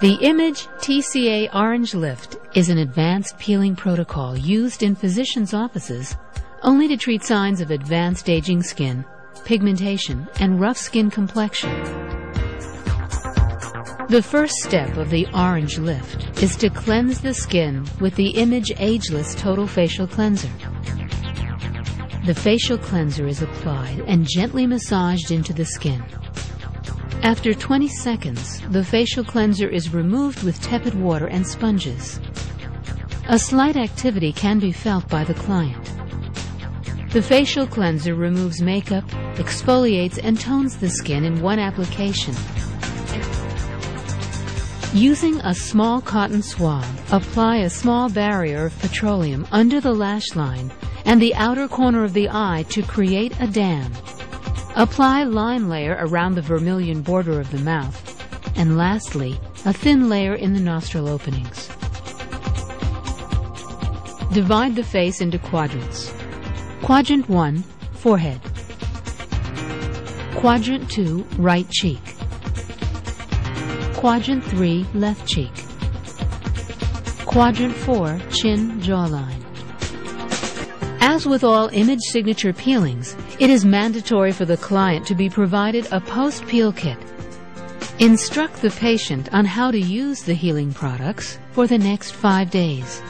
The Image TCA Orange Lift is an advanced peeling protocol used in physicians' offices only to treat signs of advanced aging skin, pigmentation, and rough skin complexion. The first step of the Orange Lift is to cleanse the skin with the Image Ageless Total Facial Cleanser. The facial cleanser is applied and gently massaged into the skin. After 20 seconds, the facial cleanser is removed with tepid water and sponges. A slight activity can be felt by the client. The facial cleanser removes makeup, exfoliates, and tones the skin in one application. Using a small cotton swab, apply a small barrier of petroleum under the lash line and the outer corner of the eye to create a dam. Apply lime layer around the vermilion border of the mouth, and lastly, a thin layer in the nostril openings. Divide the face into quadrants. Quadrant 1, forehead. Quadrant 2, right cheek. Quadrant 3, left cheek. Quadrant 4, chin, jawline. As with all Image signature peelings, it is mandatory for the client to be provided a post-peel kit. Instruct the patient on how to use the healing products for the next 5 days.